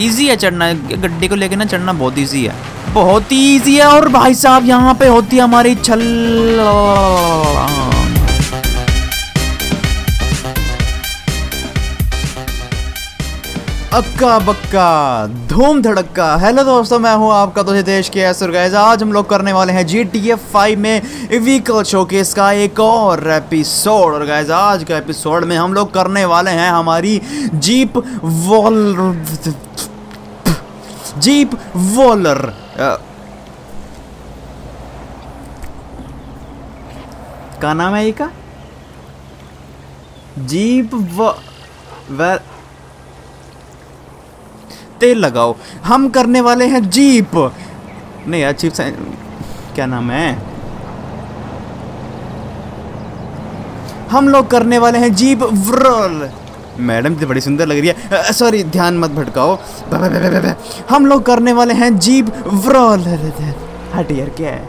Easy है चढ़ना, गड्ढे को लेकर ना चढ़ना बहुत ईजी है, बहुत ही ईजी है। और भाई साहब यहाँ पे होती है हमारी छल। अक्का बक्का धूम धड़क्का। हेलो दोस्तों, मैं हूं आपका तो हितेश के एस। और गाइस आज हम लोग करने वाले हैं GTF 5 में व्हीकल शोकेस का एक और एपिसोड। और गाइस आज का एपिसोड में हम लोग करने वाले हैं हमारी जीप वॉलर। क्या नाम है इसका? जीप व तेल लगाओ। हम करने वाले हैं जीप, नहीं यार जीप क्या नाम है, हम लोग करने वाले हैं जीप व्रल। मैडम तो बड़ी सुंदर लग रही है, सॉरी ध्यान मत भटकाओ। हम लोग करने वाले हैं जीप व्रल। हट यार क्या है,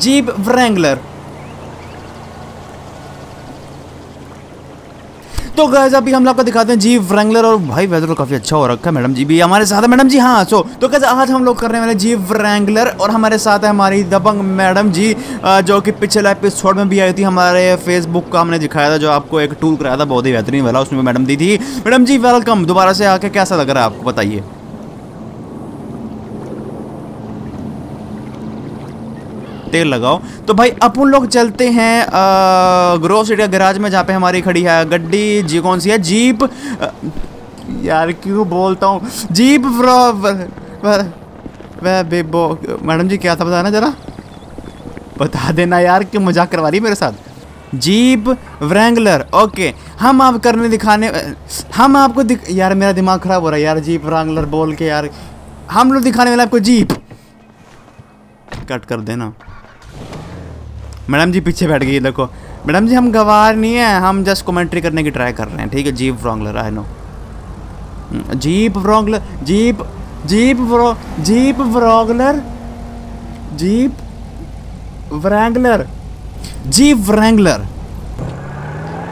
जीप व्रैंगलर। तो गाइस अभी हम लोग को दिखाते हैं जीप व्रैंगलर। और भाई वेदर तो काफी अच्छा हो रखा है, मैडम जी भी हमारे साथ है। मैडम जी हाँ, सो तो गाइस आज हम लोग करने वाले जीप व्रैंगलर और हमारे साथ है हमारी दबंग मैडम जी, जो कि पिछले एपिसोड में भी आई थी। हमारे फेसबुक का हमने दिखाया था, जो आपको एक टूर कराया था बहुत ही बेहतरीन वाला, उसमें मैडम दी थी। मैडम जी वेलकम, दोबारा से आके कैसा लग रहा है आपको बताइए। तेल लगाओ। तो भाई अपन लोग चलते हैं ग्रोव सिटी के गैराज में, जहाँ पे हमारी खड़ी है गड्डी जी। कौन सी है? जीप यार क्यों बोलता हूँ, जीप बेबो। मैडम जी क्या था बताना जरा, बता देना यार, क्यों मजाक करवा रही है मेरे साथ। Jeep Wrangler. ओके हम आप करने दिखाने हम आपको यार मेरा दिमाग खराब हो रहा है यार, जीप व्रैंगलर बोल के यार। हम लोग दिखाने वाले आपको जीप, कट कर देना। मैडम जी पीछे बैठ गई, देखो मैडम जी हम गवार नहीं है, हम जस्ट कमेंट्री करने की ट्राई कर रहे हैं, ठीक है। Jeep Wrangler, I know Jeep Wrangler, Jeep Wrangler.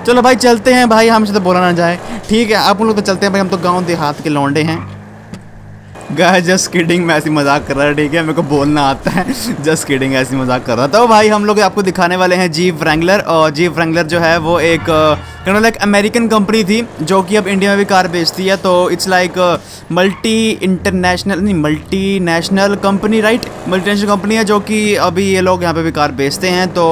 चलो भाई चलते हैं भाई, हमसे तो बोला ना जाए, ठीक है। आप उन लोग तो चलते हैं भाई, हम तो गाँव देहात के लौंडे हैं। गाइस जस्ट किडिंग, मैं ऐसी मजाक कर रहा है, ठीक है, मेरे को बोलना आता है, जस्ट किडिंग, ऐसी मजाक कर रहा था। तो भाई हम लोग आपको दिखाने वाले हैं जीप व्रैंगलर। और जीप व्रैंगलर जो है वो एक अमेरिकन कंपनी थी, जो कि अब इंडिया में भी कार बेचती है। तो it's like multinational company, right, multinational company है, जो कि अभी ये लोग यहाँ पे भी कार बेचते हैं। तो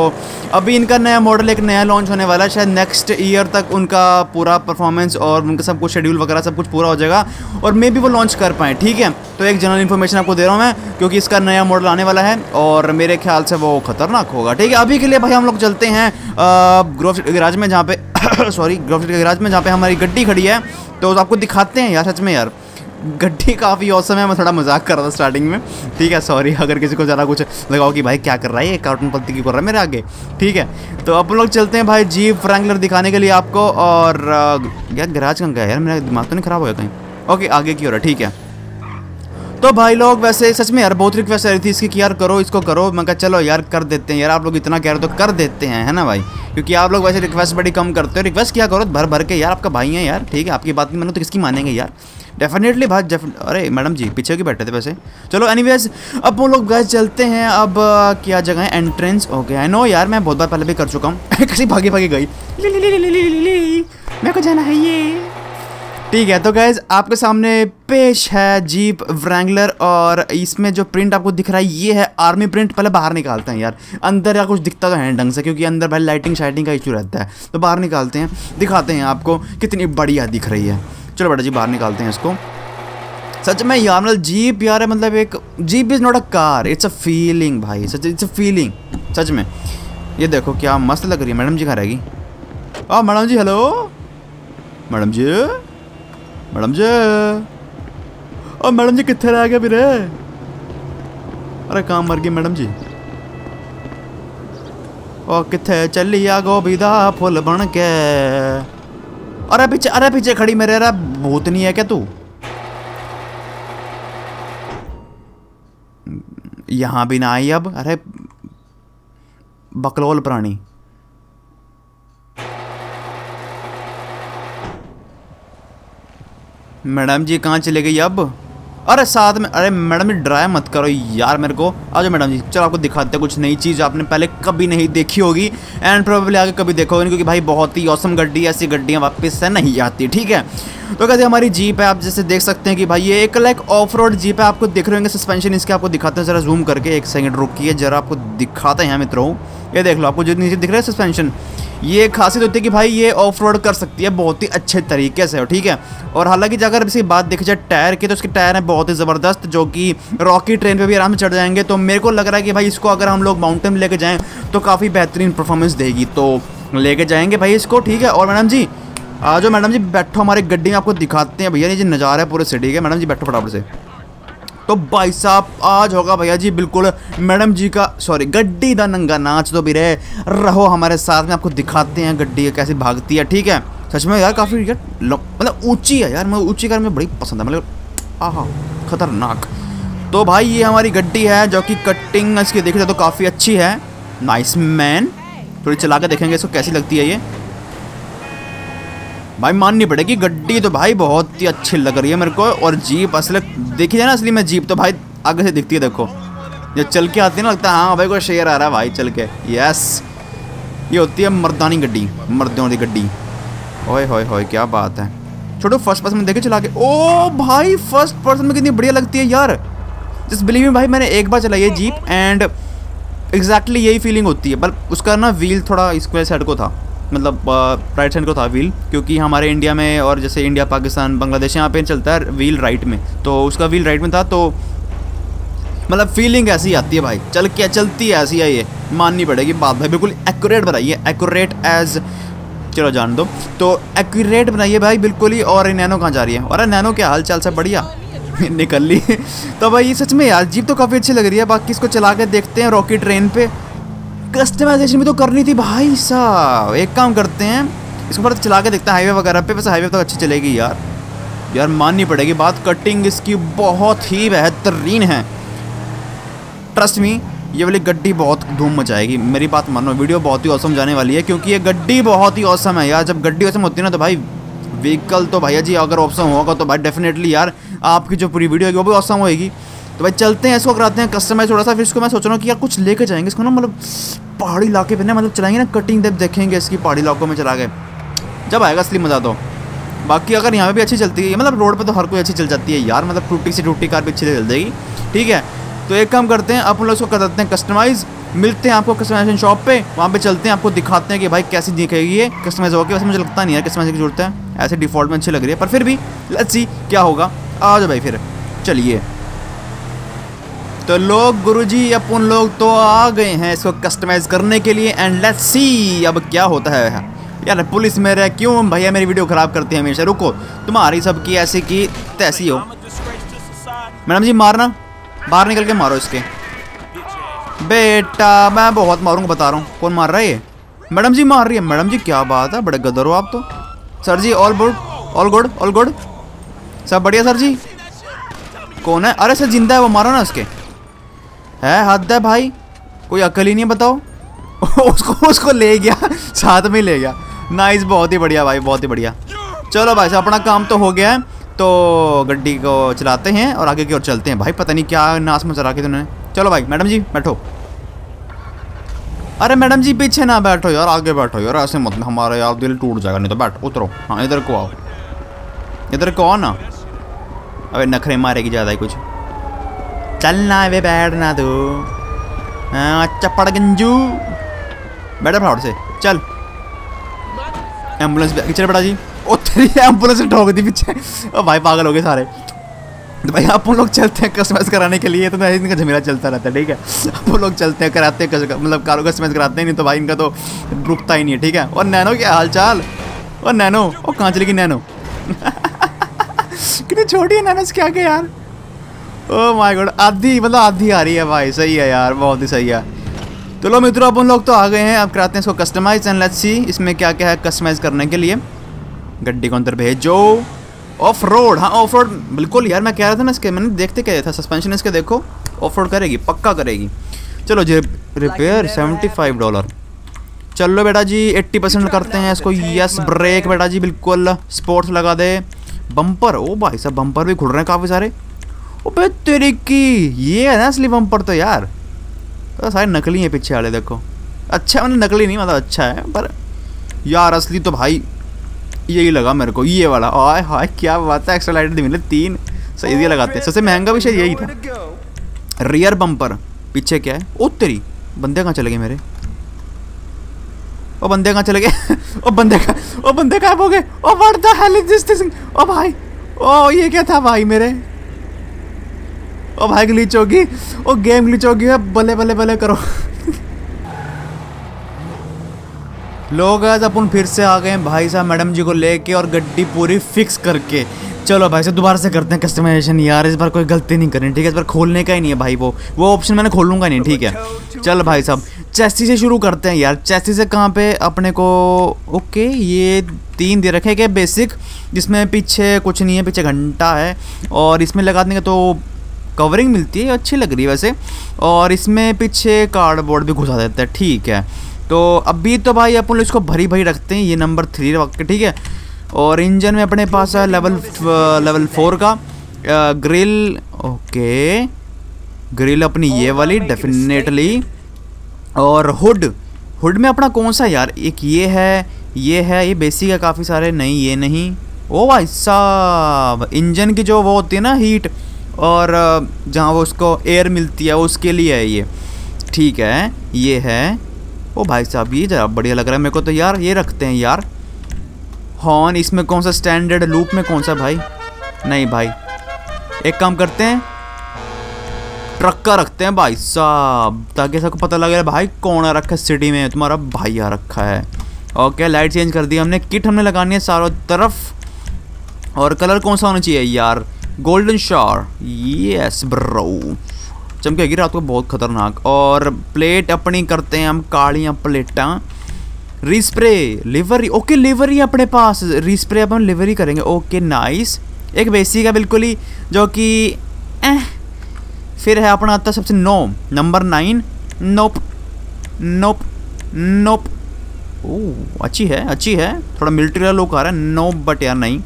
अभी इनका नया मॉडल एक नया लॉन्च होने वाला है, शायद नेक्स्ट ईयर तक उनका पूरा परफॉर्मेंस और उनका सब कुछ शेड्यूल वगैरह सब कुछ पूरा हो जाएगा, और मे बी वो लॉन्च कर पाएँ, ठीक है। तो एक जनरल इन्फॉर्मेशन आपको दे रहा हूँ मैं, क्योंकि इसका नया मॉडल आने वाला है और मेरे ख्याल से वो खतरनाक होगा, ठीक है। अभी के लिए भाई हम लोग चलते हैं ग्रोव गैराज में, जहाँ पे सॉरी ग्रोव के गैराज में जहाँ पे हमारी गड्डी खड़ी है। तो आपको दिखाते हैं यार, सच में यार गड्डी काफ़ी औसम है। मैं थोड़ा मजाक कर रहा था स्टार्टिंग में, ठीक है, सॉरी अगर किसी को ज़्यादा कुछ लगाओ कि भाई क्या कर रहा है ये, कार्टून पत्ती क्यों कर रहा है मेरे आगे, ठीक है। तो आप लोग चलते हैं भाई जीप व्रैंगलर दिखाने के लिए आपको। और यार गैराज कहाँ गया यार, मेरा दिमाग तो नहीं ख़राब होगा कहीं। ओके आगे की हो रहा है, ठीक है। तो भाई लोग वैसे सच में यार बहुत रिक्वेस्ट आ रही थी इसकी कि यार करो इसको करो, मैं कहा चलो यार कर देते हैं यार, आप लोग इतना कह रहे हो तो कर देते हैं, है ना भाई, क्योंकि आप लोग वैसे रिक्वेस्ट बड़ी कम करते हो। रिक्वेस्ट किया करो भर भर के यार, आपका भाई है यार, ठीक है, आपकी बात नहीं मानो तो किसकी मानेंगे यार, डेफिनेटली भाई अरे मैडम जी पीछे की बैठे थे वैसे। चलो एनीवेज अब वो लोग गए चलते हैं। अब क्या जगह है, एंट्रेंस। ओके आई नो यार मैं बहुत बार पहले भी कर चुका हूँ, किसी भागी गई, मेरे को जाना है ये, ठीक है। तो गाइस आपके सामने पेश है जीप व्रैंगलर, और इसमें जो प्रिंट आपको दिख रहा है ये है आर्मी प्रिंट। पहले बाहर निकालते हैं यार, अंदर या कुछ दिखता तो है ढंग से, क्योंकि अंदर भाई लाइटिंग शाइटिंग का इशू रहता है, तो बाहर निकालते हैं, दिखाते हैं आपको कितनी बढ़िया दिख रही है। चलो बेटा जी बाहर निकालते हैं इसको। सच में यार मतलब जीप यार मतलब एक Jeep is not a car, it's a feeling भाई, सच इट्स अ फीलिंग। सच में ये देखो क्या मस्त लग रही है। मैडम जी कहाँ रहेगी? ओ madam ji hello, madam ji madam ji कितने रह गया मेरे, अरे काम मर गई मैडम जी। ओ कितने चली आ गोबीदा फुल बन के, अरे पीछे खड़ी मेरे, अरे भूत नहीं है क्या तू? यहाँ भी ना आई अब, अरे बकलोल प्राणी। मैडम जी कहाँ चले गई अब? अरे साथ में, अरे मैडम जी ड्राई मत करो यार मेरे को। आ जाओ मैडम जी, चलो आपको दिखाते हैं कुछ नई चीज़ आपने पहले कभी नहीं देखी होगी एंड प्रोबेबली आगे कभी देखोगे, क्योंकि भाई बहुत ही औसम गड्डी, ऐसी गड्डियाँ वापस से नहीं आती। ठीक है, तो कहते हैं हमारी जीप है, आप जैसे देख सकते हैं कि भाई ये एक लाइक ऑफ रोड जीप है। आपको दिख रहे होंगे सस्पेंशन इसके, आपको दिखाते हैं जरा जूम करके। एक सेकंड रुकिए जरा, आपको दिखाते हैं मित्रों। ये देख लो, आपको जो नीचे दिख रहा है सस्पेंशन, ये खासियत होती है कि भाई ये ऑफ रोड कर सकती है बहुत ही अच्छे तरीके से। ठीक है, और हालांकि अगर इसकी बात देखी जाए टायर की, तो इसके टायर हैं बहुत ही ज़बरदस्त, जो कि रॉकी ट्रेन पे भी आराम से चढ़ जाएंगे। तो मेरे को लग रहा है कि भाई इसको अगर हम लोग माउंटेन लेके जाएँ तो काफ़ी बेहतरीन परफॉर्मेंस देगी, तो लेके जाएंगे भाई इसको। ठीक है, और मैडम जी आ जाओ, मैडम जी बैठो हमारी गड्डी में, आपको दिखाते हैं भैया ये नज़ारा है पूरे सिटी के। मैडम जी बैठो फटाफट से। तो भाई साहब आज होगा भैया जी बिल्कुल मैडम जी का, सॉरी गड्डी दा नंगा नाच। तो भी रहो हमारे साथ में, आपको दिखाते हैं गड्डी कैसे भागती है। ठीक है, सच में यार काफ़ी मतलब ऊंची है यार, मैं ऊंची कार में बड़ी पसंद है, मतलब आहा खतरनाक। तो भाई ये हमारी गड्डी है जो कि कटिंग इसकी देखी जाए तो काफ़ी अच्छी है। नाइस मैन, थोड़ी चला के देखेंगे इसको कैसी लगती है ये। भाई माननी पड़ेगी गड्डी तो भाई बहुत ही अच्छी लग रही है मेरे को। और जीप असल देखी जाए ना, असली में जीप तो भाई आगे से दिखती है, देखो जब चल के आती है ना लगता है हाँ भाई कोई शेर आ रहा है भाई चल के। यस, ये होती है मर्दानी गड्डी, मर्दों की गड्डी। ओए होए होए क्या बात है। छोटो फर्स्ट पर्सन में देखे चला के, ओ भाई फर्स्ट पर्सन में कितनी बढ़िया लगती है यार। जिस बिलीव में भाई मैंने एक बार चलाई है जीप एंड एग्जैक्टली यही फीलिंग होती है। पर उसका ना व्हील थोड़ा स्क्वायर साइड को था, मतलब राइट हैंड को था व्हील, क्योंकि हमारे इंडिया में और जैसे इंडिया पाकिस्तान बांग्लादेश यहाँ पे चलता है व्हील राइट में, तो उसका व्हील राइट में था। तो मतलब फीलिंग ऐसी आती है भाई, चल क्या चलती है ऐसी है, ये माननी पड़ेगी बात भाई। बिल्कुल एक्यूरेट बनाइए, एक्यूरेट एज, चलो जान दो, तो एक्यूरेट बनाइए भाई बिल्कुल ही। और नैनो कहाँ जा रही है? और नैनो क्या हाल चाल, सब बढ़िया निकल ली। तो भाई सच में यार जीप तो काफ़ी अच्छी लग रही है। बाकी इसको चला के देखते हैं रॉकी ट्रेन पर। कस्टमाइजेशन भी तो करनी थी भाई साहब। एक काम करते हैं इसको पर चला के देखते हैं हाईवे वगैरह पे। वैसे हाईवे तो अच्छी चलेगी यार, यार माननी पड़ेगी बात, कटिंग इसकी बहुत ही बेहतरीन है। ट्रस्ट मी, ये वाली गड्डी बहुत धूम मचाएगी, मेरी बात मानो। वीडियो बहुत ही औसम जाने वाली है, क्योंकि ये गड्डी बहुत ही औसम है यार। जब गड्डी औसम होती है ना तो भाई व्हीकल तो भैया जी अगर औसम होगा तो भाई डेफिनेटली यार आपकी जो पूरी वीडियो होगी वो भी औसम होगी। तो भाई चलते हैं, इसको कराते हैं कस्टमाइज थोड़ा सा। फिर इसको मैं सोच रहा हूँ कि यार कुछ लेके जाएंगे इसको ना, मतलब पहाड़ी इलाके पे ना, मतलब चलाएंगे ना कटिंग देख देखेंगे इसकी पहाड़ी इलाकों में चला के, जब आएगा असली मज़ा। तो बाकी अगर यहाँ पे भी अच्छी चलती है, मतलब रोड पे तो हर कोई अच्छी चल जाती है यार, मतलब टूटी से टूटी कार भी अच्छी चल जाएगी। ठीक है, तो एक काम करते हैं अपन लोग इसको कर देते हैं कस्टमाइज़। मिलते हैं आपको कस्टमाइजेशन शॉप पे, वहाँ पे चलते हैं, आपको दिखाते हैं कि भाई कैसी दिखेगी ये कस्टमाइज होकर। वैसे मुझे लगता नहीं यार कस्टमाइज की जरूरत है, ऐसे डिफ़ॉल्ट में अच्छी लग रही है, पर फिर भी लेट्स सी क्या होगा। आ जाओ भाई फिर चलिए। तो लोग गुरुजी अपन लोग तो आ गए हैं इसको कस्टमाइज़ करने के लिए एंड लेट्स सी अब क्या होता है। यार पुलिस में रह क्यों भैया मेरी वीडियो ख़राब करते हैं हमेशा। रुको, तुम्हारी सबकी ऐसी की तैसी हो। मैडम जी मारना, बाहर निकल के मारो इसके। बेटा मैं बहुत मारूंगा बता रहा हूँ। कौन मार रहा है? ये मैडम जी मार रही है। मैडम जी क्या बात है, बड़े गदर हो आप तो। Sir ji all good, all good, all good, सब बढ़िया सर जी। कौन है? अरे सर जिंदा है वो, मारो ना उसके। है हद है भाई, कोई अकल ही नहीं है बताओ। उसको ले गया, साथ में ले गया। नाइस, बहुत ही बढ़िया भाई, बहुत ही बढ़िया। चलो भाई साहब अपना काम तो हो गया है, तो गड्डी को चलाते हैं और आगे की ओर चलते हैं। भाई पता नहीं क्या नाश में चला के तुमने। चलो भाई मैडम जी बैठो। अरे मैडम जी पीछे ना बैठो यार, आगे बैठो यार, ऐसे मत, हमारा यार दिल टूट जाएगा। नहीं तो बैठो, उतरो। हाँ इधर को आओ, इधर को आओ ना। अबे नखरे मारेगी ज़्यादा ही कुछ। चलना है वे, बैठना तू चप्पड़ गंजू, बैठा फटाफट से चल। एम्बुलेंस चल बेटा जी। ओ तेरी एम्बुलेंस ठोक दी पीछे। ओ भाई पागल हो गए सारे। तो भाई आप लोग चलते हैं कस्टमाइज कराने के लिए, तो ना इनका झमेला चलता रहता है। ठीक है, आप लोग चलते हैं कराते हैं, मतलब कारों कस्टमाइज कराते हैं, नहीं तो भाई इनका तो रुकता ही नहीं है। ठीक है, और नैनो क्या हाल चाल। और नैनो, और कहाँ चलेगी नैनो? कितनी छोटी है नैनो इसके आगे यार। ओह माय गॉड, आधी मतलब आधी आ रही है भाई। सही है यार, बहुत ही सही है। तो लो मित्रों अपन लोग तो आ गए हैं, अब कराते हैं इसको कस्टमाइज एंड लेट्स सी इसमें क्या क्या है कस्टमाइज करने के लिए। गड्डी को अंदर भेजो। ऑफ रोड, हाँ ऑफ रोड बिल्कुल यार, मैं कह रहा था ना इसके, मैंने देखते कह रहा था सस्पेंशन इसके देखो ऑफ रोड करेगी, पक्का करेगी। चलो जी रिपेयर $75। चलो बेटा जी 80% करते हैं इसको। यस ब्रेक बेटा जी बिल्कुल स्पोर्ट्स लगा दे। बम्पर, ओ भाई साहब बम्पर भी घुड़ रहे हैं काफ़ी सारे। ओबे तेरी की, ये है ना असली बम्पर तो यार, तो सारे नकली हैं पीछे वाले देखो। अच्छा मैंने नकली नहीं, मतलब अच्छा है, पर यार असली तो भाई यही लगा मेरे को, ये वाला। आय हाय क्या बात है, एक्स्ट्रा लाइट मिले तीन, सही ये लगाते हैं। सबसे महंगा भी शायद यही था, रियर बम्पर। पीछे क्या है? ओ तेरी, बंदे कहाँ चले गए मेरे? ओ बंदे कहाँ चले गए? ओ बंदे गायब हो गए। ओ what the hell is this thing? ओ भाई, ओ ये क्या था भाई मेरे? ओ भाई ग्लिच होगी, ओ गेम ग्लिच होगी है, भले भले भले करो। लोग आज अपन फिर से आ गए हैं भाई साहब मैडम जी को लेके, और गड्डी पूरी फिक्स करके। चलो भाई साहब दोबारा से करते हैं कस्टमाइजेशन यार, इस बार कोई गलती नहीं करनी, ठीक है? इस बार खोलने का ही नहीं है भाई, वो ऑप्शन मैंने खोलूंगा नहीं, ठीक है? चलो भाई साहब चेस्टी से शुरू करते हैं यार। चेस्टी से कहाँ पे अपने को, ओके ये 3 दे रखे के बेसिक, जिसमें पीछे कुछ नहीं है, पीछे घंटा है, और इसमें लगा देंगे तो कवरिंग मिलती है, अच्छी लग रही है वैसे। और इसमें पीछे कार्डबोर्ड भी घुसा देता है, ठीक है? तो अभी तो भाई अपन इसको भरी भरी रखते हैं, ये नंबर 3 रख के, ठीक है? और इंजन में अपने पास है लेवल 4 का ग्रिल, ओके ग्रिल अपनी ये वाली डेफिनेटली। और हुड में अपना कौन सा यार, एक ये है ये बेसिक है, काफ़ी सारे नहीं ये नहीं। ओ भाई साहब इंजन की जो वो होती है ना हीट, और जहाँ वो उसको एयर मिलती है उसके लिए है ये, ठीक है? ये है। ओ भाई साहब ये ज़रा बढ़िया लग रहा है मेरे को तो यार, ये रखते हैं यार। हॉर्न इसमें कौन सा, स्टैंडर्ड लूप में कौन सा भाई? नहीं भाई एक काम करते हैं ट्रक का रखते हैं भाई साहब, ताकि सबको पता लगे भाई कौन आ रखा है सिटी में, तुम्हारा भाई आ रखा है। ओके लाइट चेंज कर दी हमने, किट हमने लगानी है चारों तरफ। और कलर कौन सा होना चाहिए यार? गोल्डन शार, यस ब्रो, चमकेगी रात को बहुत खतरनाक। और प्लेट अपनी करते हैं हम कालियाँ प्लेटा। रिस्प्रे लिवरी, ओके लिवरी अपने पास, रिस्प्रे अपन लिवरी करेंगे, ओके नाइस। एक बेसिक है बिल्कुल ही जो कि फिर है अपना आता सबसे नंबर 9 नोप। ओ अच्छी है, थोड़ा मिलिट्री वाला लुक आ रहा है नोप, बट यार नहीं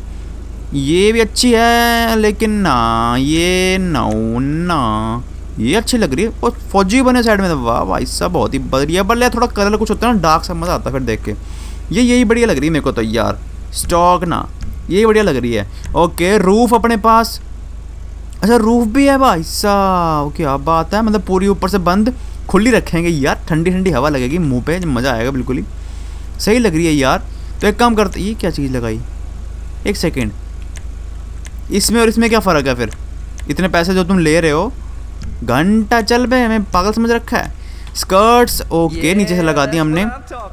ये भी अच्छी है, लेकिन ना ये ना ये अच्छी लग रही है। और फौजी बने साइड में, वाह भाई साहब बहुत ही बढ़िया। बल्ले थोड़ा कलर कुछ होता है ना डार्क सा, मज़ा आता है फिर देख के। ये यही बढ़िया लग रही है मेरे को तो यार, स्टॉक ना यही बढ़िया लग रही है। ओके रूफ़ अपने पास, अच्छा रूफ़ भी है भाई साहब, क्या बात है, मतलब पूरी ऊपर से बंद, खुली रखेंगे यार, ठंडी ठंडी हवा लगेगी मुँह पर, मज़ा आएगा, बिल्कुल ही सही लग रही है यार। तो एक काम करते, ये क्या चीज़ लगाई, एक सेकेंड, इसमें और इसमें क्या फ़र्क है फिर? इतने पैसे जो तुम ले रहे हो, घंटा चल बे, हमें पागल समझ रखा है। स्कर्ट्स ओके नीचे से लगा दी हमने।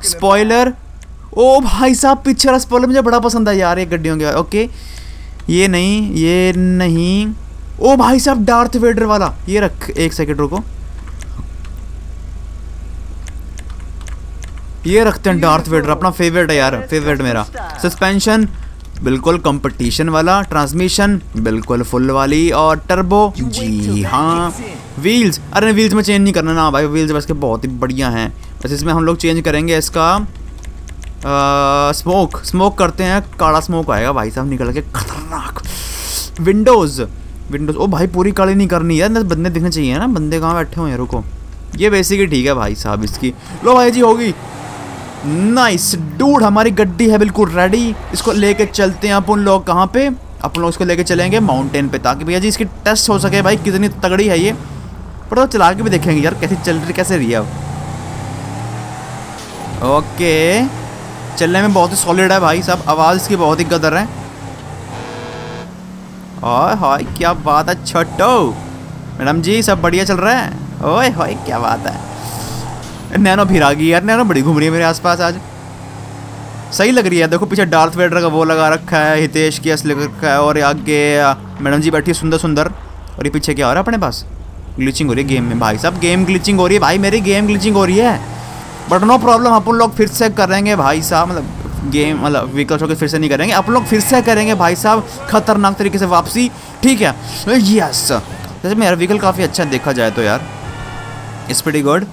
स्पॉइलर, ओ भाई साहब पीछे वाला स्पॉइलर मुझे बड़ा पसंद है यार, ये गड्डियों के। ओके ये नहीं, ओ भाई साहब डार्थ वेडर वाला ये रख, एक सेकेंड रुको, ये रखते हैं डार्थ वेडर, अपना फेवरेट है यार, फेवरेट मेरा। सस्पेंशन बिल्कुल कंपटीशन वाला, ट्रांसमिशन बिल्कुल फुल वाली, और टर्बो जी हाँ। व्हील्स, अरे व्हील्स में चेंज नहीं करना ना भाई, व्हील्स बस के बहुत ही बढ़िया हैं। बस इसमें हम लोग चेंज करेंगे इसका स्मोक करते हैं, काला स्मोक आएगा भाई साहब निकल के खतरनाक। विंडोज़, ओ भाई पूरी काली नहीं करनी है, बंदे दिखने चाहिए ना, बंदे कहाँ बैठे हुए हैं, रुको ये बेसिक ही ठीक है भाई साहब इसकी। लो भाई जी होगी, नाइस डूड, हमारी गड्डी है बिल्कुल रेडी। इसको लेके चलते हैं अपन लोग, कहाँ पे अपन लोग इसको लेके चलेंगे? माउंटेन पे, ताकि भैया जी इसकी टेस्ट हो सके भाई कितनी तगड़ी है ये, पर तो चला के भी देखेंगे यार कैसे चल रही, कैसे रही है। ओके चलने में बहुत ही सॉलिड है भाई साहब, आवाज़ इसकी बहुत ही गदर है। ओए हाय क्या बात है छोटो, मैडम जी सब बढ़िया चल रहा है? ओए हाय क्या बात है। नैनो फिर आ गई यार, नैनो बड़ी घूम रही है मेरे आसपास आज, सही लग रही है। देखो पीछे डार्थ वेडर का वो लगा रखा है, हितेश की असली रखा है, और आगे मैडम जी बैठी है सुंदर। और ये पीछे क्या हो रहा है अपने पास? ग्लिचिंग हो रही है गेम में भाई साहब, गेम ग्लिचिंग हो रही है भाई मेरी, गेम ग्लिचिंग हो रही है, बट नो प्रॉब्लम, अपन लोग फिर से करेंगे भाई साहब, मतलब गेम मतलब व्हीकल्स होकर फिर से नहीं करेंगे अपन लोग, फिर से करेंगे भाई साहब खतरनाक तरीके से वापसी, ठीक है? यस, जैसे मेरा व्हीकल काफ़ी अच्छा देखा जाए तो यार, इट्स प्रीटी गुड।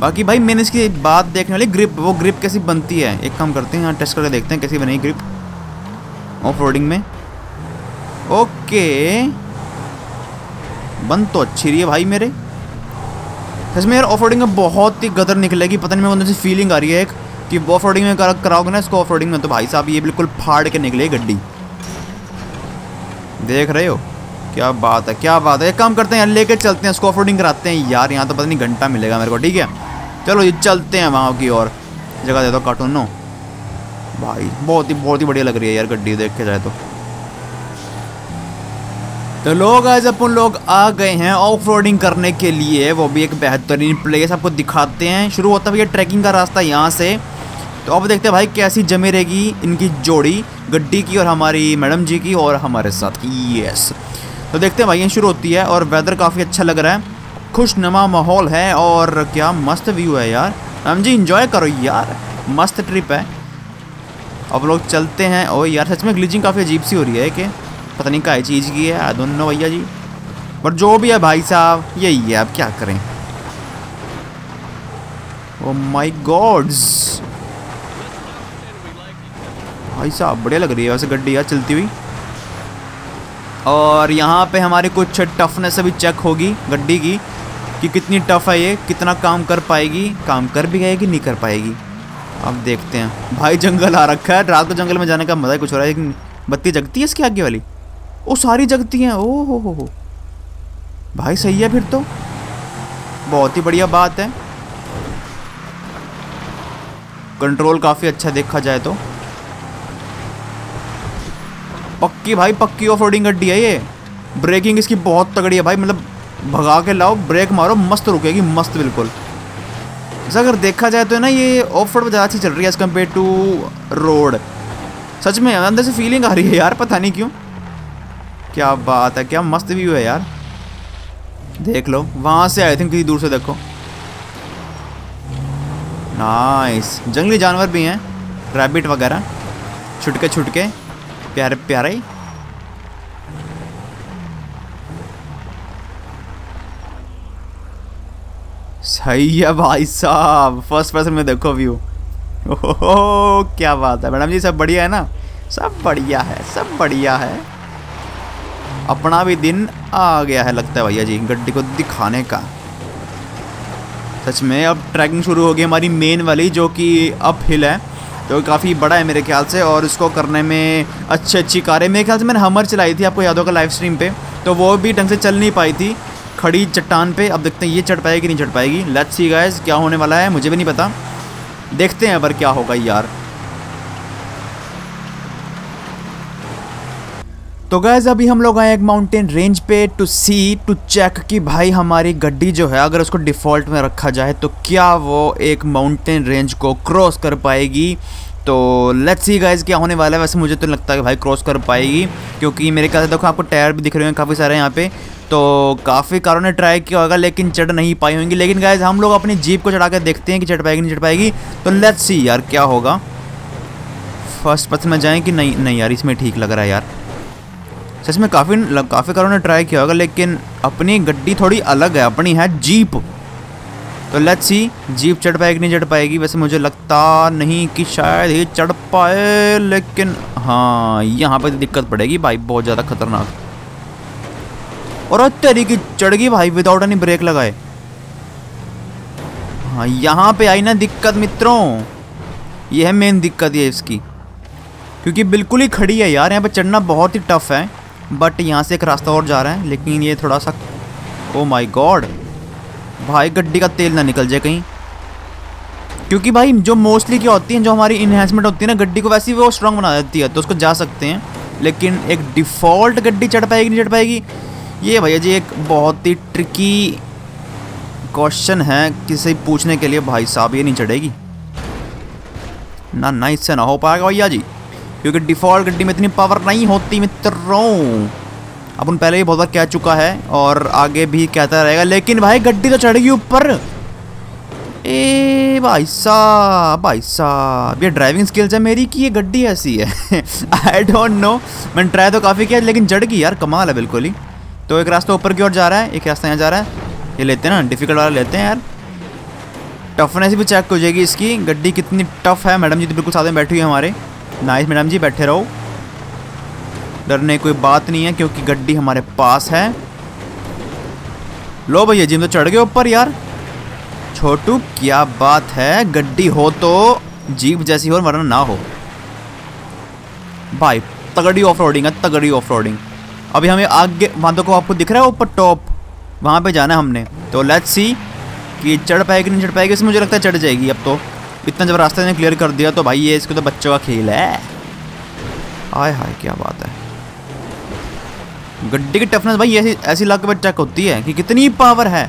बाकी भाई मैंने इसकी बात देखने वाली ग्रिप, वो ग्रिप कैसी बनती है, एक काम करते हैं यहाँ टेस्ट करके देखते हैं कैसी बनेगी ग्रिप। ऑफ रोडिंग में। ओके, बंद तो अच्छी रही है भाई मेरे। सच में यार ऑफ रोडिंग में बहुत ही गदर निकलेगी, पता नहीं मेरे को अंदर से फीलिंग आ रही है एक कि ऑफ रोडिंग में कराओगे ना इसको ऑफ रोडिंग में तो भाई साहब ये बिल्कुल फाड़ के निकले गड्डी। देख रहे हो क्या बात है, क्या बात है। एक काम करते हैं यार, लेके चलते हैं इसको ऑफ रोडिंग कराते हैं यार। यहाँ तो पता नहीं घंटा मिलेगा मेरे को। ठीक है चलो ये चलते हैं वहाँ की और जगह दे दो कार्टून नो भाई। बहुत ही बढ़िया लग रही है यार गड्डी देख के जाए तो। तो लोग आज अपन लोग आ गए हैं ऑफ रोडिंग करने के लिए, वो भी एक बेहतरीन प्लेस आपको दिखाते हैं। शुरू होता है भैया ट्रैकिंग का रास्ता यहाँ से। तो अब देखते हैं भाई कैसी जमी रहेगी इनकी जोड़ी, गड्डी की और हमारी मैडम जी की और हमारे साथ की। यस तो देखते हैं भाई ये शुरू होती है और वेदर काफ़ी अच्छा लग रहा है, खुशनुमा माहौल है और क्या मस्त व्यू है यार। मैम जी इंजॉय करो यार, मस्त ट्रिप है। अब लोग चलते हैं। और यार सच में ग्लिचिंग काफ़ी अजीब सी हो रही है कि पता नहीं क्या चीज़ की है, आई डोंट नो भैया जी, बट जो भी है भाई साहब यही है, अब क्या करें। ओ माय गॉड्स भाई साहब बढ़िया लग रही है वैसे गड्डी यार चलती हुई। और यहाँ पे हमारी कुछ टफनेस अभी चेक होगी गड्डी की कि कितनी टफ है ये, कितना काम कर पाएगी, काम कर भी गएगी नहीं कर पाएगी। अब देखते हैं भाई जंगल आ रखा है, रात को जंगल में जाने का मज़ा ही कुछ हो रहा है। बत्ती जगती है इसके आगे वाली, ओ सारी जगती हैं। ओ हो भाई सही है फिर तो, बहुत ही बढ़िया बात है। कंट्रोल काफ़ी अच्छा देखा जाए तो। पक्की भाई पक्की ऑफ रोडिंग गड्डी है ये। ब्रेकिंग इसकी बहुत तगड़ी है भाई, मतलब भगा के लाओ ब्रेक मारो मस्त रुकेगी मस्त बिल्कुल। जैसा अगर देखा जाए तो ना ये ऑफ रोड ज़्यादा अच्छी चल रही है एज़ कम्पेयर टू रोड। सच में अंदर से फीलिंग आ रही है यार पता नहीं क्यों। क्या बात है, क्या मस्त व्यू है यार। देख लो वहाँ से आई थिंक किसी दूर से देखो। नाइस, जंगली जानवर भी हैं, रैबिट वगैरह छुटके छुटके प्यारे प्यारे। सही है भाई साहब, फर्स्ट पर्सन में देखो व्यू। ओहो क्या बात है मैडम जी, सब बढ़िया है ना? सब बढ़िया है, सब बढ़िया है। अपना भी दिन आ गया है लगता है भैया जी गड्डी को दिखाने का। सच में अब ट्रैकिंग शुरू होगी हमारी मेन वाली जो कि अप हिल है, तो काफ़ी बड़ा है मेरे ख्याल से। और इसको करने में अच्छी कारें, मेरे ख्याल से मैंने हमर चलाई थी आपको याद होगा लाइव स्ट्रीम पे, तो वो भी ढंग से चल नहीं पाई थी खड़ी चट्टान पे। अब देखते हैं ये चढ़ पाएगी नहीं चढ़ पाएगी। लेट्स सी गाइस क्या होने वाला है मुझे भी नहीं पता, देखते हैं पर क्या होगा यार। तो गाइस अभी हम लोग आए एक माउंटेन रेंज पे टू चेक कि भाई हमारी गड्डी जो है अगर उसको डिफ़ॉल्ट में रखा जाए तो क्या वो एक माउंटेन रेंज को क्रॉस कर पाएगी। तो लेट्स सी गाइस क्या होने वाला है। वैसे मुझे तो लगता है कि भाई क्रॉस कर पाएगी, क्योंकि मेरे ख्याल से देखो आपको टायर भी दिख रहे हैं काफ़ी सारे यहाँ पे। तो काफ़ी कारों ने ट्राई किया होगा लेकिन चढ़ नहीं पाई होंगी। लेकिन गाइस हम लोग अपनी जीप को चढ़ा कर देखते हैं कि चढ़ पाएगी नहीं चढ़ पाएगी। तो लेट्स सी यार क्या होगा। फर्स्ट पर्सन में जाएँ कि नहीं? नहीं यार इसमें ठीक लग रहा है यार। सच में काफ़ी कारों ने ट्राई किया होगा लेकिन अपनी गड्डी थोड़ी अलग है, अपनी है जीप। तो लेट्स सी जीप चढ़ पाएगी नहीं चढ़ पाएगी। वैसे मुझे लगता नहीं कि शायद ये चढ़ पाए, लेकिन हाँ यहाँ पर दिक्कत पड़ेगी भाई बहुत ज़्यादा खतरनाक। और तेरी की चढ़ गई भाई विदाउट एनी ब्रेक लगाए। हाँ यहाँ पे आई ना दिक्कत मित्रों, ये है मेन दिक्कत ये इसकी, क्योंकि बिल्कुल ही खड़ी है यार। यहाँ पर चढ़ना बहुत ही टफ है। बट यहाँ से एक रास्ता और जा रहा है लेकिन ये थोड़ा सा, ओ माय गॉड भाई गड्डी का तेल ना निकल जाए कहीं। क्योंकि भाई जो मोस्टली क्या होती है जो हमारी इन्हेंसमेंट होती है ना गड्डी को, वैसे वो स्ट्रांग बना देती है तो उसको जा सकते हैं। लेकिन एक डिफ़ॉल्ट गड्डी चढ़ पाएगी नहीं चढ़ पाएगी, ये भैया जी एक बहुत ही ट्रिकी क्वेश्चन है किसी पूछने के लिए भाई साहब। ये नहीं चढ़ेगी ना इससे ना हो पाएगा भैया जी, क्योंकि डिफ़ॉल्ट गड्डी में इतनी पावर नहीं होती मित्रों। अपन पहले ही बहुत बार कह चुका है और आगे भी कहता रहेगा। लेकिन भाई गड्डी तो चढ़ेगी ऊपर। ए भाई साहब ये ड्राइविंग स्किल्स है मेरी कि ये गड्डी ऐसी है आई डोंट नो। मैंने ट्राई तो काफ़ी किया लेकिन चढ़ गई यार, कमाल है बिल्कुल ही। तो एक रास्ता ऊपर की ओर जा रहा है, एक रास्ता यहाँ जा रहा है। ये लेते हैं ना डिफ़िकल्ट वाला लेते हैं यार, टफनेस भी चेक हो जाएगी इसकी गड्डी कितनी टफ है। मैडम जी तो बिल्कुल साथ में बैठी हुई है हमारे। नाइस मैडम जी बैठे रहो। डरने कोई बात नहीं है क्योंकि गड्डी हमारे पास है। लो भैया जिम तो चढ़ गए ऊपर यार। छोटू क्या बात है, गड्डी हो तो जीप जैसी हो वरना ना हो भाई। तगड़ी ऑफ रोडिंग है, तगड़ी ऑफ रोडिंग। अभी हमें आगे वहाँ तो को आपको दिख रहा है ऊपर टॉप, वहाँ पे जाना है हमने। तो लेट्स सी कि चढ़ पाएगी नहीं चढ़ पाएगी। इसमें मुझे लगता है चढ़ जाएगी। अब तो इतना जब रास्ते ने क्लियर कर दिया तो भाई ये इसको तो बच्चों का खेल है। हाय हाय क्या बात है। गड्डी की टफनेस भाई ऐसी लाख पर चेक होती है कि कितनी पावर है।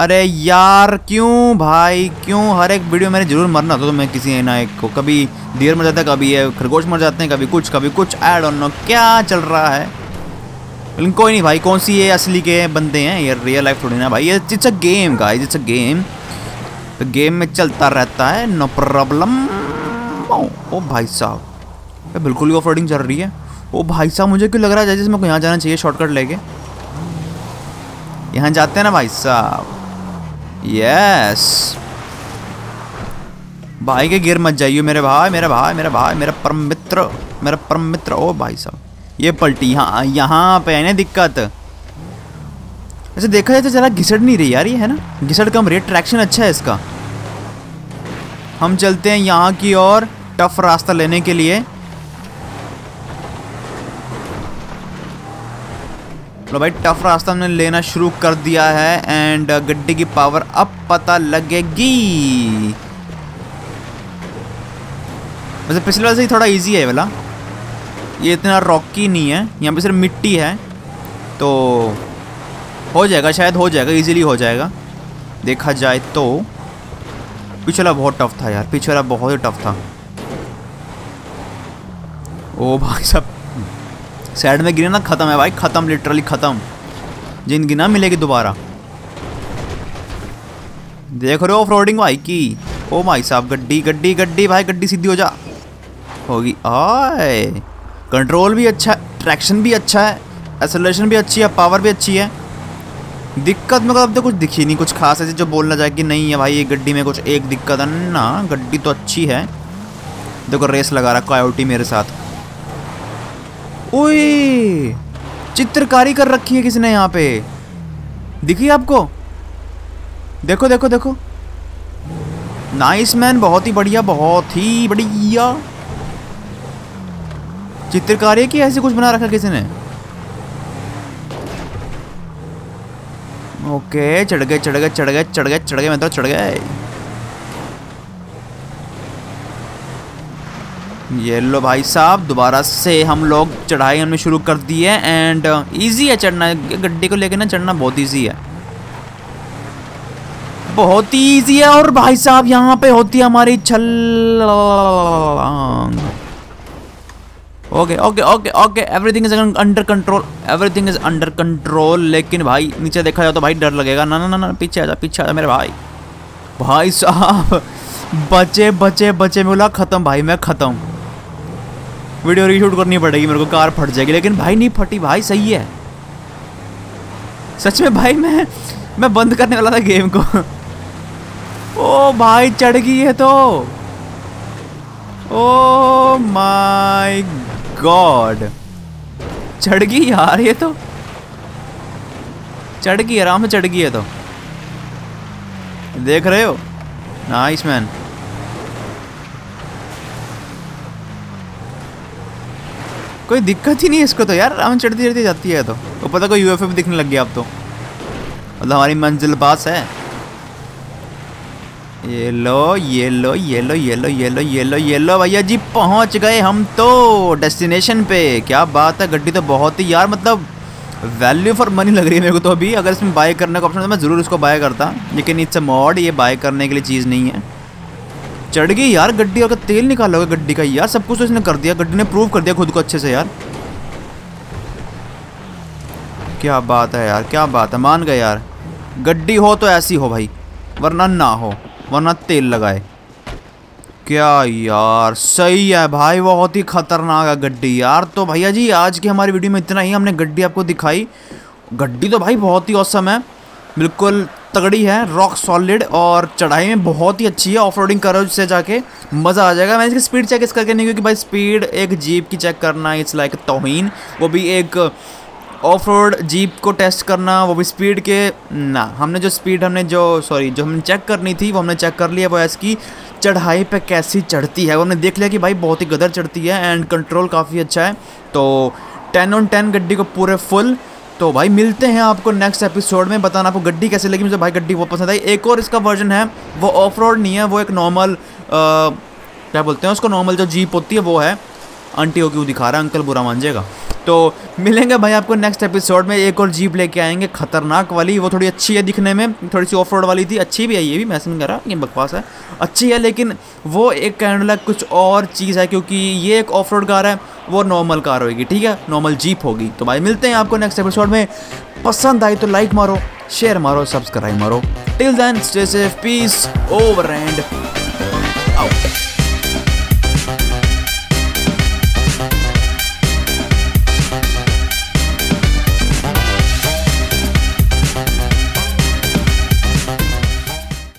अरे यार क्यों भाई क्यों हर एक वीडियो मेरे जरूर मरना तो मैं किसी ना एक को कभी डियर मर जाता है, कभी ये खरगोश मर जाते हैं, कभी कुछ आई डोंट नो क्या चल रहा है। लेकिन कोई नहीं भाई, कौन सी ये असली के बंदे हैं, ये रियल लाइफ थोड़ी ना भाई। ये it's a game guys, it's a game. तो गेम में चलता रहता है, नो प्रॉब्लम। ओ भाई साहब बिल्कुल ही ऑफ रोडिंग चल रही है। ओ भाई साहब मुझे क्यों लग रहा है जैसे मेरे को यहाँ जाना चाहिए शॉर्टकट लेके। यहाँ जाते हैं ना भाई साहब। यस भाई के गिर मत जाइए मेरे भाई, मेरा भाई, मेरा भाई, मेरा परम मित्र, मेरा परम मित्र। ओ भाई साहब ये पलटी यहाँ पे है ना दिक्कत। अच्छा देखा जाए तो जरा घिसट नहीं रही यार ये, है ना घिसट कम रही, ट्रैक्शन अच्छा है इसका। हम चलते हैं यहाँ की ओर टफ रास्ता लेने के लिए। तो भाई टफ रास्ता हमने लेना शुरू कर दिया है एंड गड्डी की पावर अब पता लगेगी। वैसे पिछले वाले से थोड़ा इजी है वाला, ये इतना रॉकी नहीं है, यहाँ पे सिर्फ मिट्टी है तो हो जाएगा, शायद हो जाएगा, इजीली हो जाएगा देखा जाए तो। पिछला बहुत टफ था यार, पिछला बहुत ही टफ था। ओ भाई साहब साइड में गिरे ना, खत्म है भाई, खत्म, लिटरली खत्म, जिंदगी ना मिलेगी दोबारा। देख रहे हो ऑफ रोडिंग भाई की। ओ भाई साहब गड्डी गड्डी गड्डी भाई गड्डी सीधी हो जा, होगी। आए कंट्रोल भी अच्छा, ट्रैक्शन भी अच्छा है, एक्सेलरेशन भी अच्छी है, पावर भी अच्छी है। दिक्कत में अब तो कुछ दिखी नहीं कुछ खास ऐसी जो बोलना चाहे कि नहीं है भाई ये गड्डी में कुछ एक दिक्कत है ना। गड्डी तो अच्छी है। देखो रेस लगा रहा कायोटी मेरे साथ। ओए चित्रकारी कर रखी है किसने यहाँ पे, दिखी आपको? देखो देखो देखो, नाइस मैन, बहुत ही बढ़िया, बहुत ही बढ़िया चित्रकारी की, ऐसे कुछ बना रखा किसी ने। ओके चढ़ गए चढ़ गए चढ़ गए चढ़ गए चढ़ गए, मतलब चढ़ गए। ये लो भाई साहब दोबारा से हम लोग चढ़ाई हमने शुरू कर दी है एंड इजी है चढ़ना, गड्डी को लेके ना चढ़ना बहुत इजी है, बहुत ही ईजी है। और भाई साहब यहाँ पे होती है हमारी छल। Okay okay okay okay, everything is under control, everything is under control. लेकिन भाई नीचे देखा जाए तो भाई डर लगेगा। ना ना ना पीछे आ जा, पीछे आ जा मेरे भाई। भाई साहब बचे बचे बचे, मैं बोला खत्म भाई, मैं खत्म। वीडियो रीशूट करनी पड़ेगी मेरे को, कार फट जाएगी। लेकिन भाई नहीं फटी भाई, सही है सच में भाई। मैं बंद करने वाला था गेम को। ओ भाई चढ़ गई है तो, ओ माय गॉड चढ़ गई यार ये तो, चढ़ गई आराम से चढ़ गई है तो। देख रहे हो नाइस मैन। कोई दिक्कत ही नहीं है इसको तो यार, आम चढ़ती चढ़ती जाती है तो। वो पता कोई यूएफओ भी दिखने लग गया अब तो, मतलब हमारी मंजिल पास है। ये लो ये लो ये लो ये लो ये लो ये लो ये लो भैया जी, पहुंच गए हम तो डेस्टिनेशन पे। क्या बात है, गड्डी तो बहुत ही यार मतलब वैल्यू फॉर मनी लग रही है मेरे को तो। अभी अगर इसमें बाय करने का ऑप्शन था मैं ज़रूर इसको बाय करता, लेकिन इट्स अ मॉड, ये बाय करने के लिए चीज़ नहीं है। चढ़ गई यार गड्डी, अगर तेल निकालोगे गड्डी का यार, सब कुछ तो इसने कर दिया, गड्डी ने प्रूव कर दिया खुद को अच्छे से यार। क्या बात है यार, क्या बात है, मान गए यार। गड्डी हो तो ऐसी हो भाई, वरना ना हो, वरना तेल लगाए। क्या यार सही है भाई, बहुत ही खतरनाक है गड्डी यार। तो भैया जी आज की हमारी वीडियो में इतना ही, हमने गड्डी आपको दिखाई। गड्डी तो भाई बहुत ही औसम है, बिल्कुल तगड़ी है, रॉक सॉलिड और चढ़ाई में बहुत ही अच्छी है। ऑफ रोडिंग करो से जाके मज़ा आ जाएगा। मैं इसकी स्पीड चेक इस करके नहीं, क्योंकि भाई स्पीड एक जीप की चेक करना इट्स लाइक तौहीन, वो भी एक ऑफ रोड जीप को टेस्ट करना, वो भी स्पीड के ना। हमने जो स्पीड हमने चेक करनी थी वो हमने चेक कर लिया। वो इसकी चढ़ाई पे कैसी चढ़ती है वो हमने देख लिया कि भाई बहुत ही गदर चढ़ती है एंड कंट्रोल काफ़ी अच्छा है। तो 10/10 गड्डी को पूरे फुल। तो भाई मिलते हैं आपको नेक्स्ट एपिसोड में, बताना आपको गड्डी कैसे लगी। मुझे भाई गड्डी बहुत पसंद आई। एक और इसका वर्जन है, वो ऑफ रोड नहीं है, वो एक नॉर्मल क्या बोलते हैं उसको, नॉर्मल जो जीप होती है वो है। आंटी को क्यों दिखा रहा है, अंकल बुरा मान जाएगा। तो मिलेंगे भाई आपको नेक्स्ट एपिसोड में, एक और जीप लेके आएंगे खतरनाक वाली। वो थोड़ी अच्छी है दिखने में, थोड़ी सी ऑफ रोड वाली थी, अच्छी भी है। ये भी मैं नहीं कर रहा, ये बकवास है, अच्छी है, लेकिन वो एक कहने लग कुछ और चीज़ है, क्योंकि ये एक ऑफ रोड कार है, वो नॉर्मल कार होगी, ठीक है, नॉर्मल जीप होगी। तो भाई मिलते हैं आपको नेक्स्ट एपिसोड में। पसंद आई तो लाइक मारो, शेयर मारो, सब्सक्राइब मारो। Till then stay safe, peace over and